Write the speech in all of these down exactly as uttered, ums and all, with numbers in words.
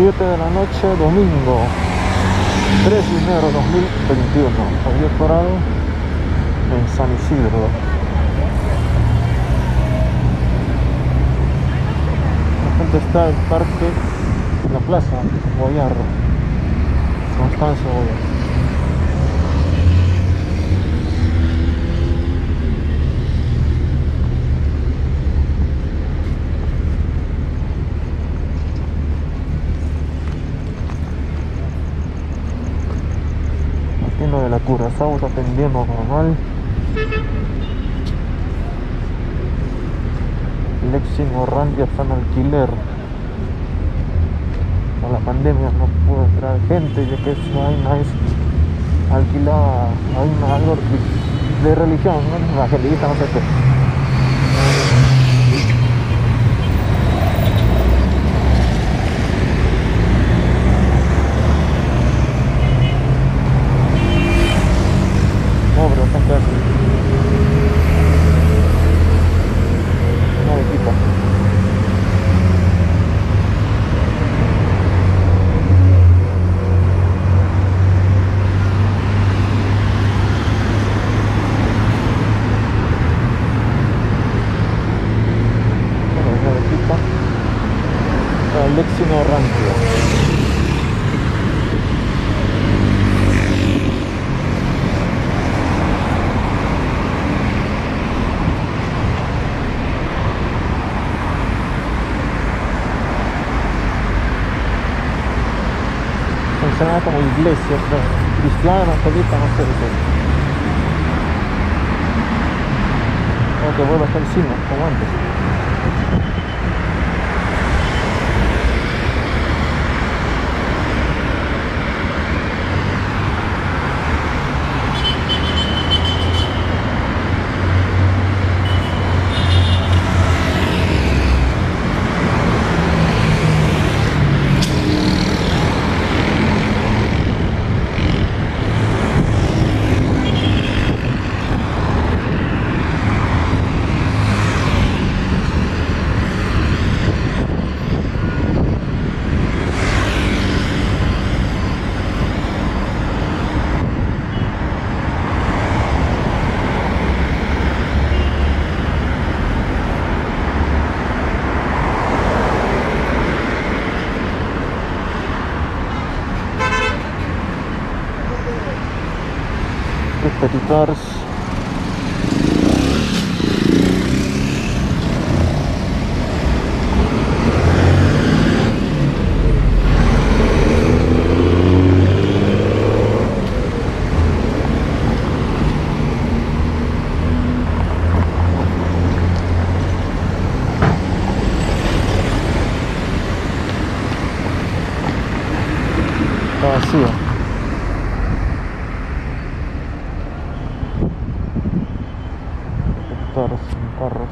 siete de la noche, domingo tres de enero de dos mil veintiuno, Javier Prado en San Isidro. Enfrente está el parque, la plaza Boyardo, Constancio Boyardo. De la curazao está atendiendo normal. Lexington, Orrandia está en alquiler. Con la pandemia no pudo entrar gente, ya que esa vaina es alquilada, hay una algo de religión, ¿no? La evangelista, no sé qué. Lexington Rancho. Funcionaba como iglesia, cristiana, católica, no sé de qué. No, que vuelva a estar encima, como antes. Petitars, está vacío. Carros, carros.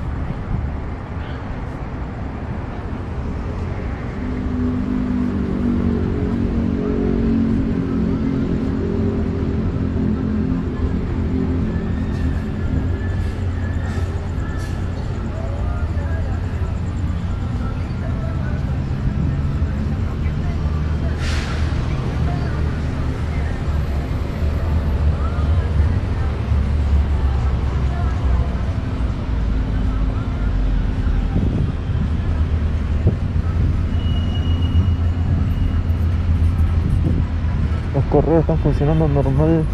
Los correos están funcionando normal,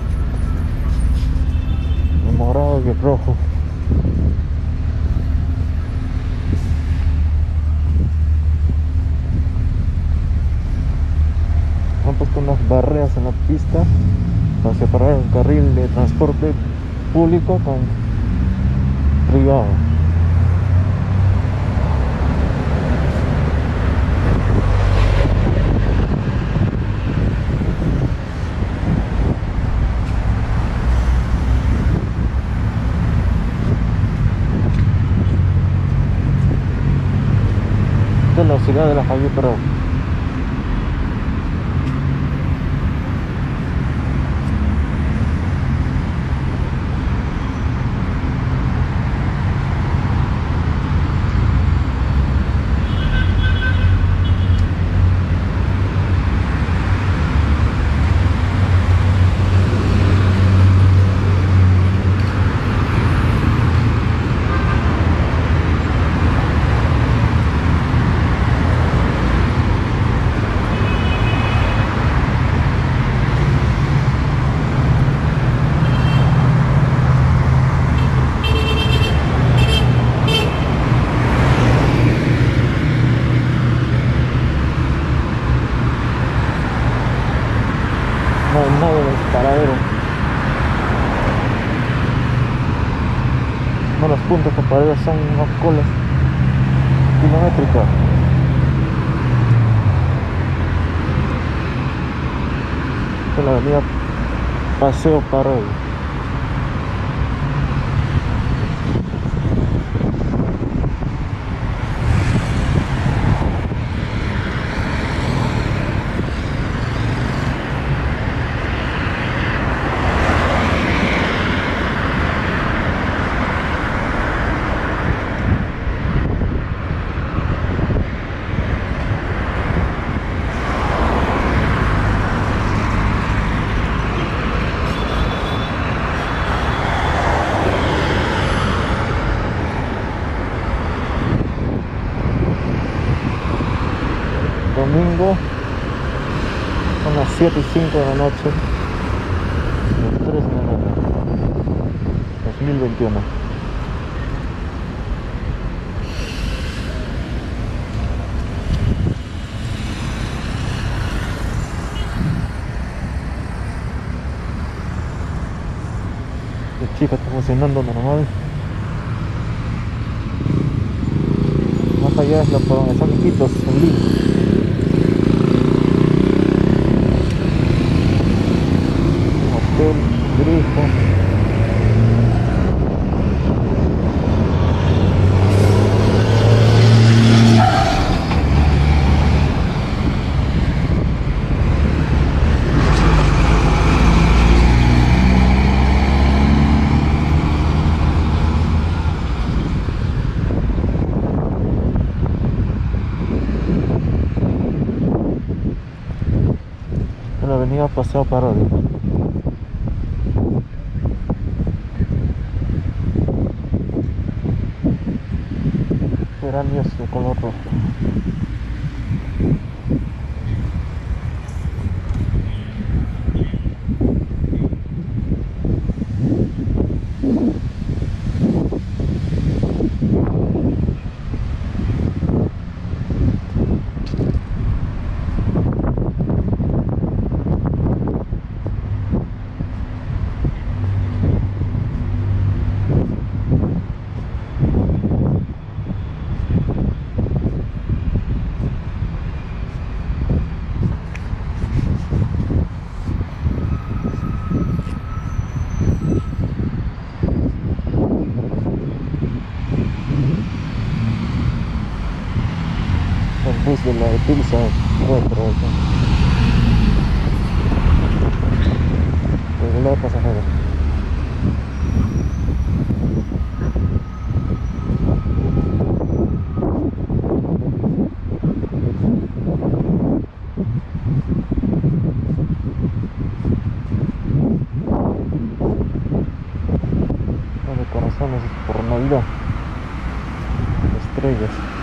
el morado y el rojo. Han puesto unas barreras en la pista para separar el carril de transporte público con privado. En la ciudad de la Javier Prado. puntos comparados son unas colas kilométricas. Esta es la avenida Paseo Parodi. Domingo, son las siete y cinco de la noche, el tres de enero de dos mil veintiuno. La chica está funcionando normal. Más allá es la por donde están Iquitos, en Lima. La avenida Paseo Parodi. Geranios de color rojo. Bus de la Tulsa retro regular pasajero. Bueno, corazones por Navidad, estrellas.